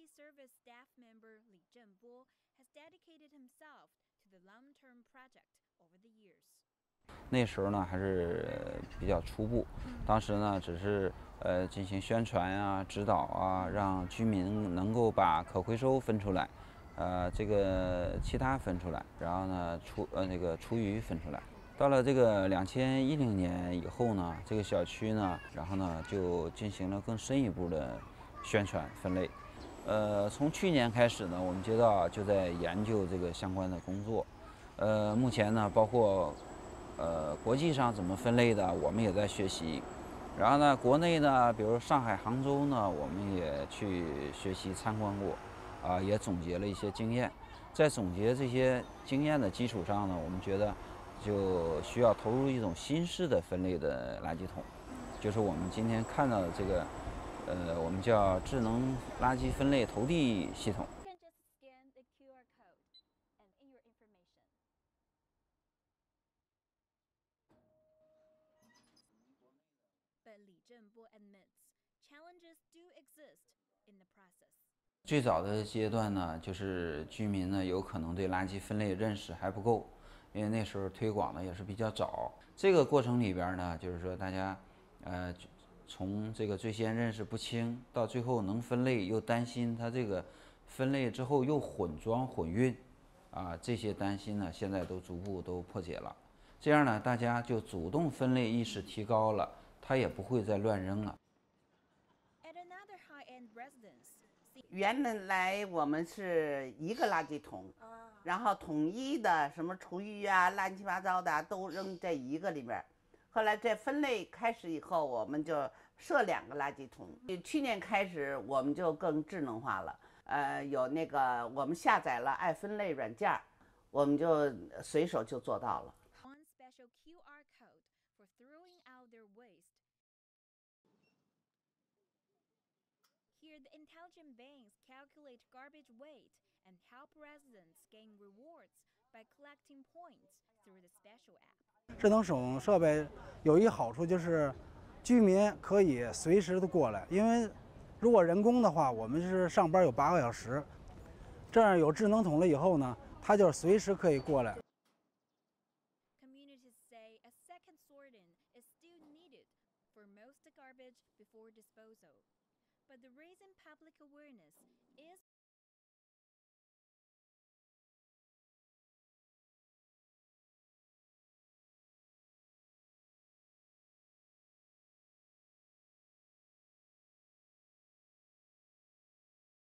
Community Service staff member Li Zhenbo has dedicated himself to the long-term project over the years. 那时候呢还是比较初步，当时呢只是进行宣传啊、指导啊，让居民能够把可回收分出来，这个其他分出来，然后呢那个厨余分出来。到了这个2010年以后呢，这个小区呢，然后呢就进行了更深一步的宣传分类。从去年开始呢，我们街道就在研究这个相关的工作。目前呢，包括 国际上怎么分类的，我们也在学习。然后呢，国内呢，比如上海、杭州呢，我们也去学习参观过，也总结了一些经验。在总结这些经验的基础上呢，我们觉得就需要投入一种新式的分类的垃圾桶，就是我们今天看到的这个，我们叫智能垃圾分类投递系统。Li Zhenbo admits challenges do exist in the process. 最早的阶段呢，就是居民呢有可能对垃圾分类认识还不够，因为那时候推广的也是比较早。这个过程里边呢，就是说大家从这个最先认识不清，到最后能分类，又担心它这个分类之后又混装混运，这些担心呢，现在都逐步都破解了。这样呢，大家就主动分类意识提高了。 他也不会再乱扔了。原来我们是一个垃圾桶，然后统一的什么厨余啊、乱七八糟的都扔在一个里边。后来在分类开始以后，我们就设2个垃圾桶。去年开始我们就更智能化了，有那个我们下载了爱分类软件，我们就随手就做到了。 for throwing out their waste. Here, the intelligent banks calculate garbage weight and help residents gain rewards by collecting points through the special app. 智能手设备有一好处就是，居民可以随时的过来，因为如果人工的话，我们是上班有8个小时，这样有智能桶了以后呢，它就是随时可以过来。 A second sorting is still needed for most garbage before disposal, but the raising public awareness is